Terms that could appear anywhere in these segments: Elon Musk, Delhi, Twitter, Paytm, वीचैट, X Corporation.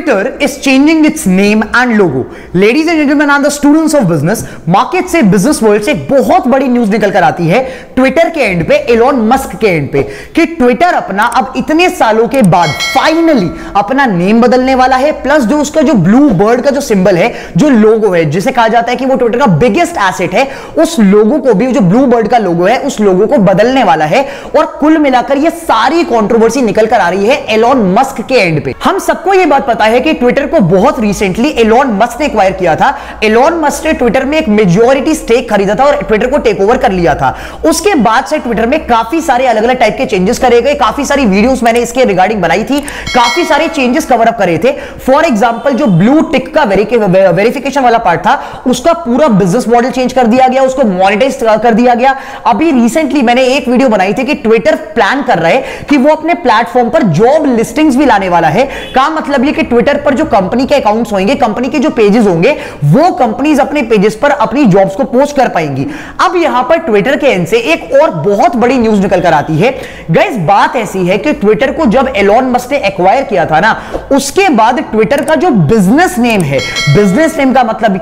Twitter is changing its name and logo. Ladies and gentlemen and the students of business, market से business world से बहुत बड़ी news निकल कर आती है ट्विटर के एंड पे, एलोन मस्क के एंड पे, कि ट्विटर अपना अब इतने सालों के बाद फाइनली अपना नेम बदलने वाला है, प्लस जो उसका जो ब्लू बर्ड का जो सिंबल है, जो लोगो है, जिसे कहा जाता है कि वो ट्विटर का बिगेस्ट एसेट है, उस लोगो को भी, जो ब्लू बर्ड का लोगो है, उस लोगो को बदलने वाला है। और कुल मिलाकर ये सारी कंट्रोवर्सी निकल कर आ रही है एलोन मस्क के एंड पे। हम सबको ये बात पता है कि ट्विटर को बहुत रिसेंटली एलोन मस्क ने एक्वायर किया था। एलोन मस्क ने ट्विटर में एक मेजॉरिटी स्टेक खरीदा था और ट्विटर को टेक ओवर कर लिया था। उसके बाद से ट्विटर में काफी सारे अलग-अलग टाइप के चेंजेस करे गए, काफी सारी वीडियोस मैंने इसके रिगार्डिंग बनाई थी, काफी सारे चेंजेस कवर अप करे थे। फॉर एग्जांपल जो ब्लू टिक का वेरिफिकेशन वाला पार्ट था, उसका पूरा बिजनेस मॉडल चेंज कर दिया गया, उसको मोनेटाइज कर दिया गया। अभी रिसेंटली मैंने एक वीडियो बनाई थी कि ट्विटर प्लान कर रहा है कि वो अपने प्लेटफॉर्म पर जॉब लिस्टिंग्स भी लाने वाला है। का मतलब ये कि ट्विटर पर जो कंपनी के अकाउंट्स होंगे, कंपनी के जो पेजेस होंगे, वो कंपनीज अपने पेजेस पर अपनी जॉब्स को पोस्ट कर पाएंगी। अब यहां पर ट्विटर के एंड से एक और बहुत बड़ी न्यूज निकल कर आती है। गाइस बात ऐसी है कि ट्विटर को जब एलोन मस्क ने एक्वायर किया था ना, उसके बाद ट्विटर का जो बिजनेस नेम है, बिजनेस नेम का मतलब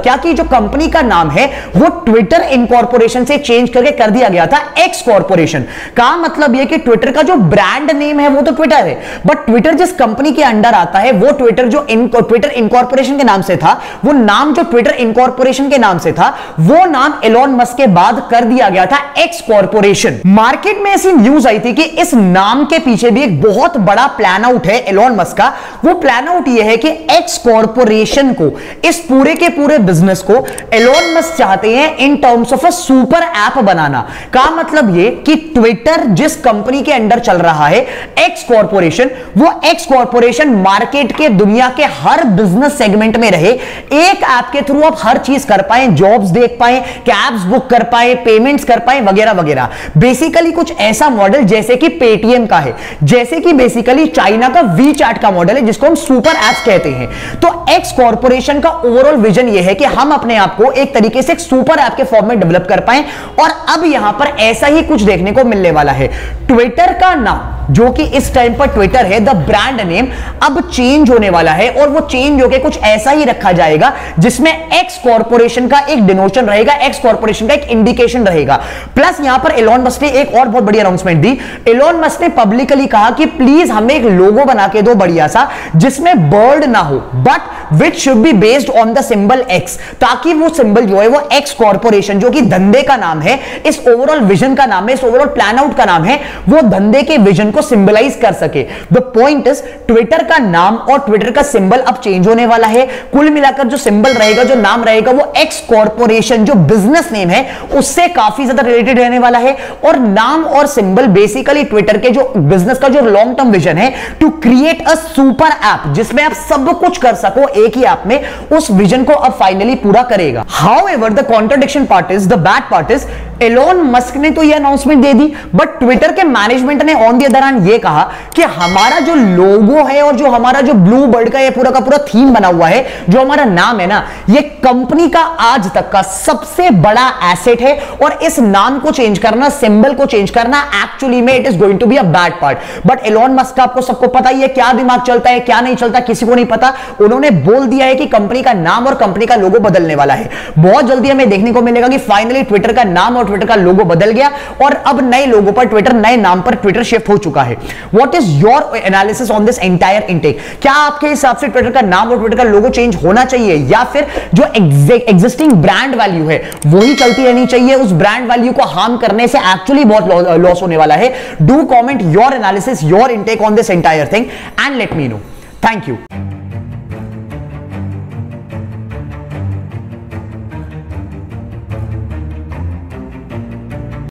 क्या कि जो कंपनी का नाम है वो ट्विटर इनकॉर्पोरेशन से चेंज करके कर दिया गया था एक्स कॉर्पोरेशन। का मतलब ये कि ट्विटर का जो ब्रांड नेम है वो तो ट्विटर है, बट ट्विटर जिस कंपनी के अंडर आता है वो ट्विटर जो ट्विटर इनकॉर्पोरेशन के नाम से था, वो नाम जो ट्विटर इनकॉर्पोरेशन के नाम से था, वो नाम एलोन मस्क के बाद कर दिया गया था एक्स कॉर्पोरेशन। मार्केट में ऐसी न्यूज आई थी कि इस नाम के पीछे भी एक बहुत बड़ा प्लान आउट है एलोन मस्क का। वो प्लान आउट ये है कि एक्स कॉर्पोरेशन को, इस पूरे के पूरे बिजनेस को एलोन मस्क चाहते हैं in terms of a super app बनाना। का मतलब ये कि ट्विटर जिस कंपनी के अंडर चल रहा है एक्स कॉर्पोरेशन, वो एक्स कॉर्पोरेशन मार्केट के, दुनिया के हर बिजनेस सेगमेंट में रहे, एक ऐप के थ्रू आप हर चीज कर पाए, जॉब्स देख पाए, कैब्स बुक कर पाए, पेमेंट्स कर पाए, वगैरह वगैरह। बेसिकली कुछ ऐसा मॉडल जैसे कि पेटीएम का है, जैसे कि बेसिकली चाइना का वीचैट का मॉडल है, जिसको हम सुपर ऐप्स कहते हैं। तो एक्स कॉर्पोरेशन का ओवरऑल विजन यह है कि हम अपने आप को एक तरीके से एक सुपर ऐप के फॉर्म में डेवलप कर पाए, और अब यहां पर ऐसा ही कुछ देखने को मिलने वाला है। ट्विटर का नाम जो कि इस टाइम पर ट्विटर है, द ब्रांड नेम, अब चेंज होने वाला है, और वो चेंज होकर कुछ ऐसा ही रखा जाएगा जिसमें एक्स कॉर्पोरेशन का एक डिनोशन रहेगा, एक्स कॉर्पोरेशन का एक इंडिकेशन रहेगा। प्लस यहां पर एलोन मस्क ने एक और बहुत बड़ी अनाउंसमेंट दी। एलोन मस्क ने पब्लिकली कहा कि प्लीज हमें एक लोगो बना के दो बढ़िया सा, जिसमें बर्ड ना हो, but which should be based on the symbol X, ताकि वो सिंबल जो है वो एक्स कॉर्पोरेशन, जो कि धंधे का नाम है, इस ओवरऑल विजन का नाम है, इस ओवरऑल प्लान आउट का नाम है, वो धंधे के विजन सिंबलाइज कर सके। द पॉइंट इज ट्विटर का नाम और ट्विटर का सिंबल अब चेंज होने वाला है। कुल मिलाकर जो सिंबल रहेगा, जो नाम रहेगा, वो एक्स कॉर्पोरेशन जो बिजनेस नेम है उससे काफी ज्यादा रिलेटेड रहने वाला है। और नाम और सिंबल बेसिकली ट्विटर के जो बिजनेस का जो लॉन्ग टर्म विजन है, to create a super app जिसमें आप सब कुछ कर सको एक ही ऐप में, उस विजन को अब फाइनली पूरा करेगा। However the contradiction part is, the bad part is, Elon Musk ने तो ये अनाउंसमेंट दे दी, बट ट्विटर के मैनेजमेंट ने ऑन द दौरान ये कहा कि हमारा जो लोगो है और जो हमारा जो ब्लू बर्ड का ये पूरा का पूरा थीम बना हुआ है, जो हमारा नाम है ना, ये कंपनी का आज तक का सबसे बड़ा एसेट है, और इस नाम को चेंज करना, सिंबल को चेंज करना, एक्चुअली में it is going to be a bad part. But Elon Musk का आपको सबको पता ही है क्या दिमाग चलता है, क्या नहीं चलता किसी को नहीं पता। उन्होंने बोल दिया है कि कंपनी का नाम और कंपनी का लोगो बदलने वाला है। बहुत जल्दी हमें देखने को मिलेगा कि फाइनली ट्विटर का नाम और ट्विटर का लोगो बदल गया, और अब नए लोगो पर ट्विटर, नए नाम पर ट्विटर शिफ्ट हो चुका है। What is your analysis on this entire intake? क्या आपके हिसाब से ट्विटर का नाम और ट्विटर का लोगो चेंज होना चाहिए, या फिर जो एग्जिस्टिंग ब्रांड वैल्यू है वही चलती रहनी चाहिए? उस ब्रांड वैल्यू को हार्म करने से एक्चुअली बहुत लॉस होने वाला है। Do comment your analysis, your intake on this entire thing, and let me know. Thank you.